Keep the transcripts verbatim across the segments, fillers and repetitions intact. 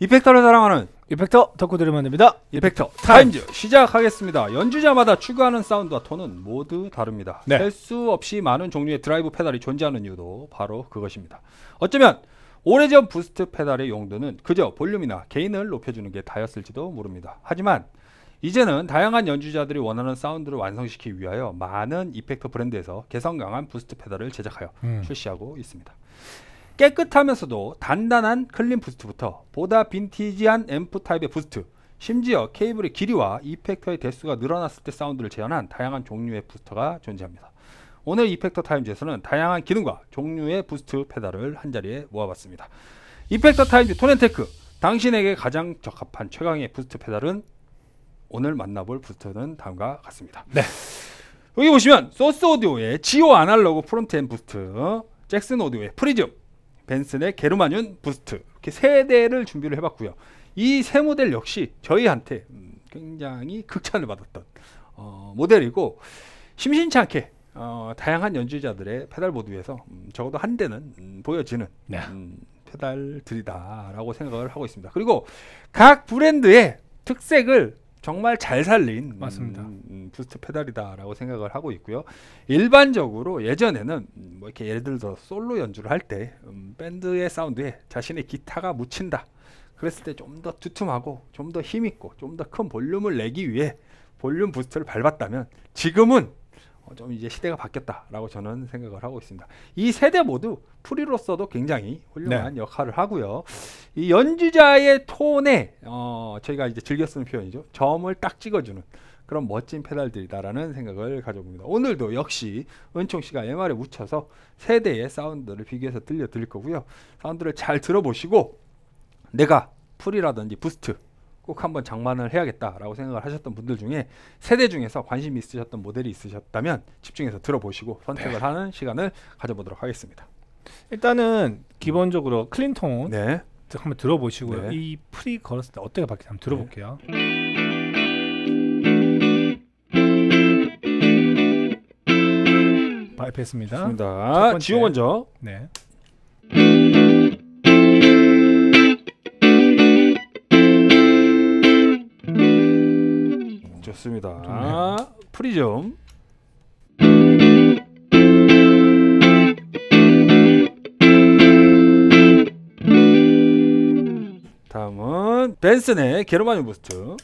이펙터를 사랑하는 이펙터 덕후들을 만듭니다. 이펙터 타임즈 시작하겠습니다. 연주자마다 추구하는 사운드와 톤은 모두 다릅니다. 네. 셀 수 없이 많은 종류의 드라이브 페달이 존재하는 이유도 바로 그것입니다. 어쩌면 오래전 부스트 페달의 용도는 그저 볼륨이나 게인을 높여주는 게 다였을지도 모릅니다. 하지만 이제는 다양한 연주자들이 원하는 사운드를 완성시키기 위하여 많은 이펙터 브랜드에서 개성 강한 부스트 페달을 제작하여 음. 출시하고 있습니다. 깨끗하면서도 단단한 클린 부스트부터 보다 빈티지한 앰프 타입의 부스트, 심지어 케이블의 길이와 이펙터의 대수가 늘어났을 때 사운드를 재현한 다양한 종류의 부스터가 존재합니다. 오늘 이펙터 타임즈에서는 다양한 기능과 종류의 부스트 페달을 한자리에 모아봤습니다. 이펙터 타임즈 톤앤테크, 당신에게 가장 적합한 최강의 부스트 페달은? 오늘 만나볼 부스터는 다음과 같습니다. 네. 여기 보시면 소스 오디오의 지오 아날로그 프론트 엔 부스트, 잭슨 오디오의 프리즘, 벤슨의 게르마늄 부스트, 이렇게 세 대를 준비를 해봤고요. 이 세 모델 역시 저희한테 굉장히 극찬을 받았던 어, 모델이고, 심심치 않게 어, 다양한 연주자들의 페달 보드 위에서 음, 적어도 한 대는 음, 보여지는 네. 음, 페달들이다라고 생각을 하고 있습니다. 그리고 각 브랜드의 특색을 정말 잘 살린 맞습니다. 음, 음, 부스트 페달이다라고 생각을 하고 있고요. 일반적으로 예전에는 뭐 이렇게 예를 들어서 솔로 연주를 할 때 음, 밴드의 사운드에 자신의 기타가 묻힌다. 그랬을 때 좀 더 두툼하고 좀 더 힘 있고 좀 더 큰 볼륨을 내기 위해 볼륨 부스트를 밟았다면, 지금은 어, 좀 이제 시대가 바뀌었다라고 저는 생각을 하고 있습니다. 이 세대 모두 프리로서도 굉장히 훌륭한 네. 역할을 하고요. 이 연주자의 톤에 어, 저희가 이제 즐겨 쓰는 표현이죠. 점을 딱 찍어주는 그런 멋진 페달들이다라는 생각을 가져봅니다. 오늘도 역시 은총 씨가 엠알에 묻혀서 세대의 사운드를 비교해서 들려드릴 거고요. 사운드를 잘 들어보시고 내가 풀이라든지 부스트 꼭 한번 장만을 해야겠다라고 생각을 하셨던 분들 중에 세대 중에서 관심이 있으셨던 모델이 있으셨다면 집중해서 들어보시고 선택을 네. 하는 시간을 가져보도록 하겠습니다. 일단은 기본적으로 클린톤 네. 한번 들어보시고요. 네. 이 프리 걸었을 때 어때가 바뀌는지 한번 들어볼게요. 네. 발표했습니다. 좋습니다. 지호 먼저. 네. 좋습니다. 좋네요. 프리즘. 다음은 벤슨의 게르마늄 부스트.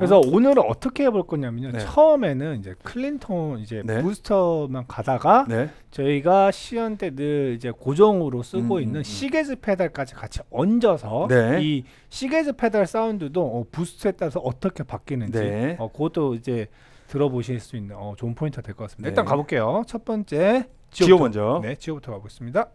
그래서 오늘은 어떻게 해볼 거냐면요. 네. 처음에는 이제 클린톤 이제 네. 부스터만 가다가 네. 저희가 시연 때 늘 이제 고정으로 쓰고 음, 있는 음. 시계즈 페달까지 같이 얹어서 네. 이 시계즈 페달 사운드도 어, 부스트에 따라서 어떻게 바뀌는지 네. 어, 그것도 이제 들어보실 수 있는 어, 좋은 포인트가 될 것 같습니다. 네. 일단 가볼게요. 첫 번째 지오부터, 지오 먼저. 네, 지오부터 가보겠습니다.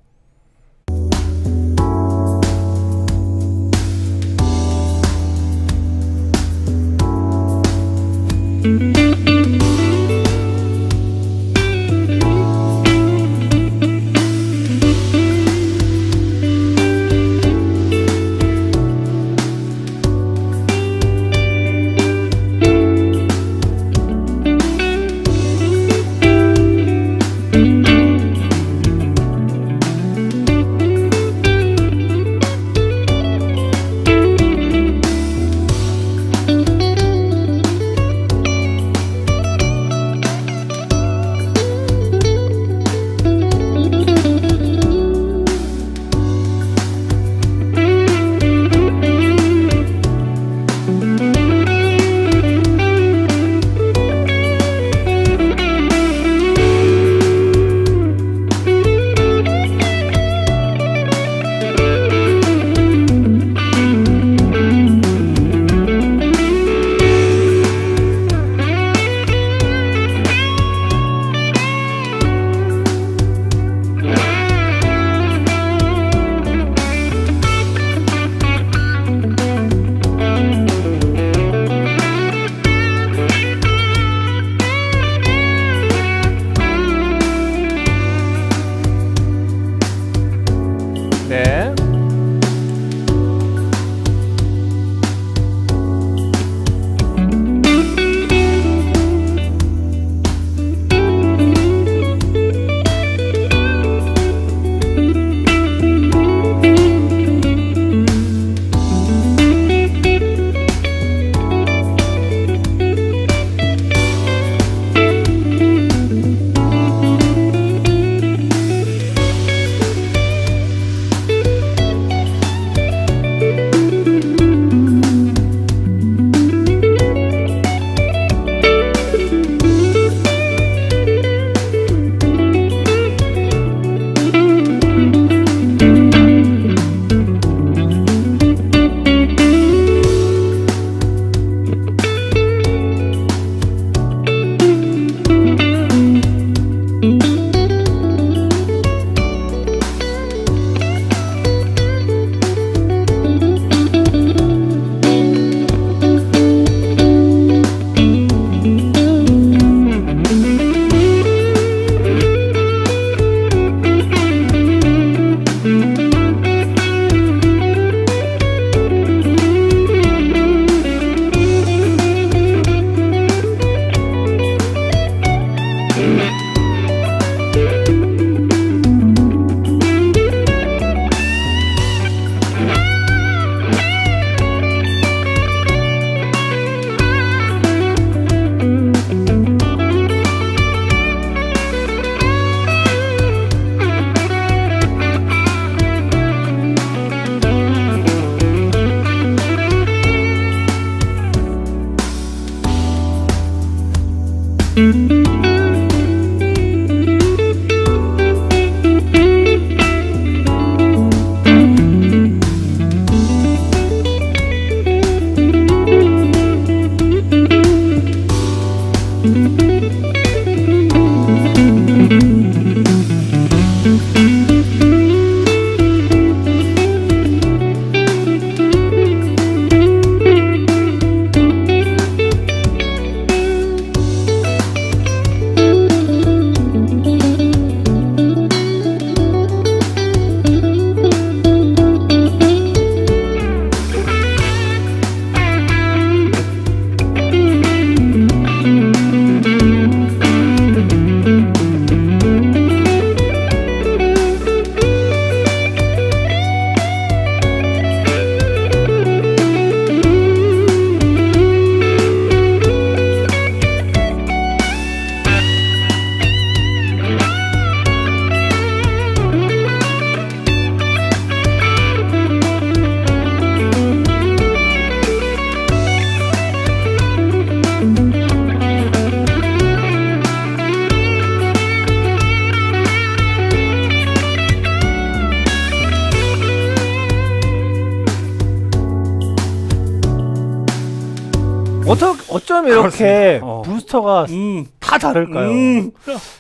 어쩜 이렇게 어. 부스터가 음. 다 다를까요? 음.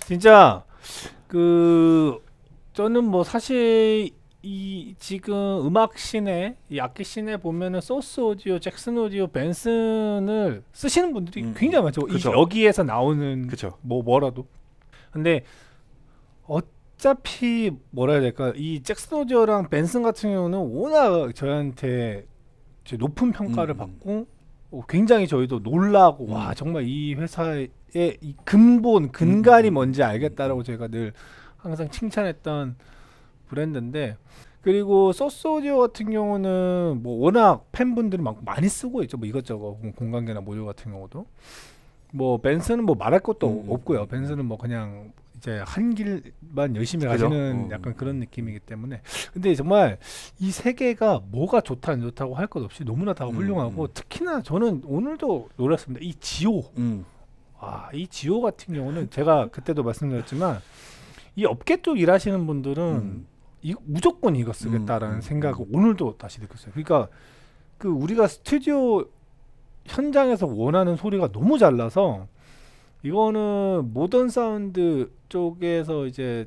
진짜 그 저는 뭐 사실 이 지금 음악씬에 이 악기씬에 보면은 소스 오디오, 잭슨 오디오, 벤슨을 쓰시는 분들이 음. 굉장히 많죠. 이, 여기에서 나오는 그쵸. 뭐 뭐라도. 근데 어차피 뭐라 해야 될까? 이 잭슨 오디오랑 벤슨 같은 경우는 워낙 저희한테 높은 평가를 음. 받고 굉장히 저희도 놀라고 음. 와 정말 이 회사의 이 근본 근간이 음. 뭔지 알겠다라고 저희가 늘 항상 칭찬했던 브랜드인데, 그리고 소스 오디오 같은 경우는 뭐 워낙 팬분들이 막 많이 쓰고 있죠. 뭐 이것저것 공간계나 모듈 같은 경우도 뭐 벤슨은 뭐 말할 것도 음. 없고요. 벤슨은 뭐 그냥 이제 한 길만 열심히 그죠? 가시는 음. 약간 그런 느낌이기 때문에. 근데 정말 이 세 개가 뭐가 좋다 안 좋다고 할 것 없이 너무나 다 음. 훌륭하고, 특히나 저는 오늘도 놀랐습니다. 이 지오 음. 아, 이 지오 같은 경우는 제가 그때도 말씀드렸지만 이 업계 쪽 일하시는 분들은 음. 이, 무조건 이거 쓰겠다라는 음, 음, 생각을 오늘도 다시 느꼈어요. 그러니까 그 우리가 스튜디오 현장에서 원하는 소리가 너무 잘 나서 이거는 모던 사운드 쪽에서 이제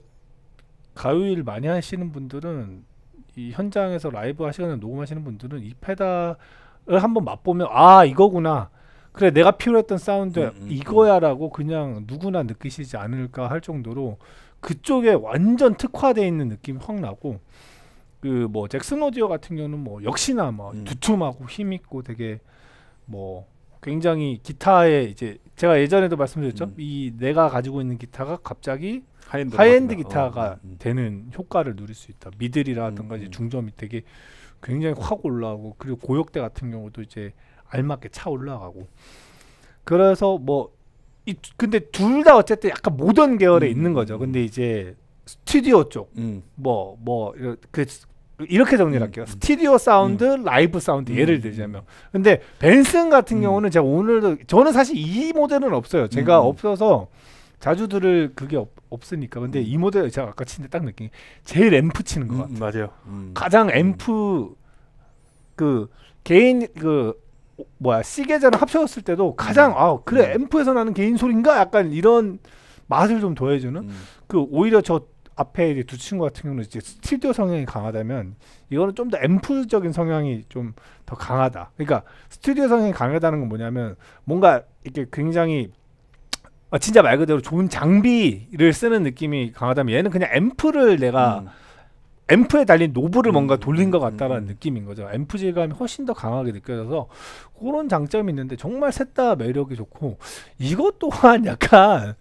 가요일 많이 하시는 분들은 이 현장에서 라이브 하시거나 녹음하시는 분들은 이 페달을 한번 맛보면 아 이거구나, 그래 내가 필요했던 사운드 음, 음, 이거야 라고 그냥 누구나 느끼시지 않을까 할 정도로 그쪽에 완전 특화되어 있는 느낌이 확 나고, 그 뭐 잭슨 오디오 같은 경우는 뭐 역시나 뭐 음. 두툼하고 힘 있고 되게 뭐 굉장히 기타에 이제 제가 예전에도 말씀드렸죠. 음. 이 내가 가지고 있는 기타가 갑자기 하이엔드, 하이엔드 기타가 어. 되는 효과를 누릴 수 있다. 미들이라든가 음. 이제 중저음이 되게 굉장히 확 올라오고, 그리고 고역대 같은 경우도 이제 알맞게 차 올라가고. 그래서 뭐 이, 근데 둘 다 어쨌든 약간 모던 계열에 음. 있는 거죠. 근데 이제 스튜디오 쪽 뭐 뭐 음. 그 이렇게 정리할게요. 음. 스튜디오 사운드, 음. 라이브 사운드 음. 예를 들자면. 근데 벤슨 같은 음. 경우는 제가 오늘도 저는 사실 이 모델은 없어요. 제가 음. 없어서 자주 들을 그게 없, 없으니까. 근데 이 모델 제가 아까 치는데 딱 느낀 게 제일 앰프 치는 것 같아요. 음, 맞아요. 음. 가장 앰프 음. 그 개인 그 뭐야 시계자랑 합쳐졌을 때도 가장 음. 아 그래 음. 앰프에서 나는 개인 소리인가 약간 이런 맛을 좀 더해주는 음. 그 오히려 저 앞에 이제 두 친구 같은 경우는 이제 스튜디오 성향이 강하다면 이거는 좀 더 앰프적인 성향이 좀 더 강하다. 그러니까 스튜디오 성향이 강하다는 건 뭐냐면 뭔가 이렇게 굉장히 아, 진짜 말 그대로 좋은 장비를 쓰는 느낌이 강하다면 얘는 그냥 앰프를 내가 음. 앰프에 달린 노브를 음, 뭔가 돌린 것 같다라는 음, 음. 느낌인 거죠. 앰프 질감이 훨씬 더 강하게 느껴져서 그런 장점이 있는데 정말 셋 다 매력이 좋고, 이것 또한 약간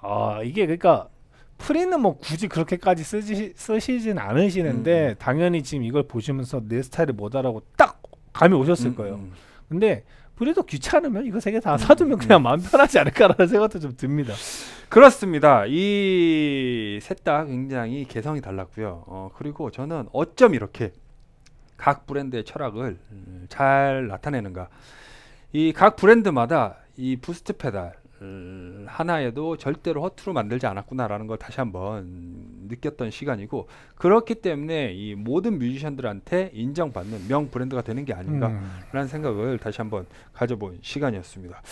아 이게 그러니까 프리는 뭐 굳이 그렇게까지 쓰지, 쓰시진 않으시는데 음. 당연히 지금 이걸 보시면서 내 스타일이 뭐다라고 딱 감이 오셨을 음, 거예요. 음. 근데 그래도 귀찮으면 이거 세 개 다 사두면 음, 그냥 음. 마음 편하지 않을까라는 생각도 좀 듭니다. 그렇습니다. 이 셋 다 굉장히 개성이 달랐고요. 어, 그리고 저는 어쩜 이렇게 각 브랜드의 철학을 음, 잘 나타내는가. 이 각 브랜드마다 이 부스트 페달 음, 하나에도 절대로 허투루 만들지 않았구나라는 걸 다시 한번 느꼈던 시간이고, 그렇기 때문에 이 모든 뮤지션들한테 인정받는 명 브랜드가 되는 게 아닌가라는 음. 생각을 다시 한번 가져본 시간이었습니다.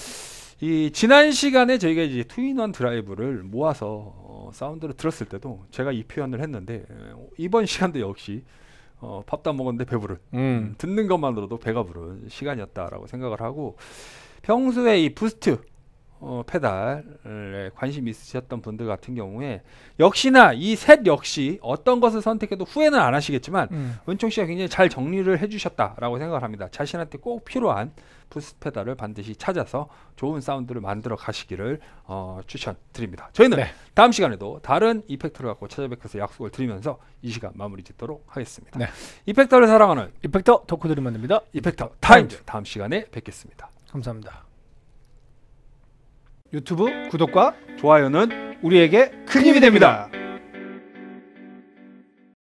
이 지난 시간에 저희가 이제 투인원 드라이브를 모아서 어, 사운드를 들었을 때도 제가 이 표현을 했는데, 이번 시간도 역시 어, 밥도 안 먹었는데 배부른 음. 듣는 것만으로도 배가 부른 시간이었다라고 생각을 하고, 평소에 이 부스트 어, 페달에 관심 있으셨던 분들 같은 경우에 역시나 이 셋 역시 어떤 것을 선택해도 후회는 안 하시겠지만 음. 은총 씨가 굉장히 잘 정리를 해주셨다라고 생각을 합니다. 자신한테 꼭 필요한 부스트 페달을 반드시 찾아서 좋은 사운드를 만들어 가시기를 어, 추천드립니다. 저희는 네. 다음 시간에도 다른 이펙터를 갖고 찾아뵙어서 약속을 드리면서 이 시간 마무리 짓도록 하겠습니다. 네. 이펙터를 사랑하는 이펙터 덕후들이 만듭니다. 이펙터 타임즈. 다음 시간에 뵙겠습니다. 감사합니다. 유튜브 구독과 좋아요는 우리에게 큰 힘이 됩니다.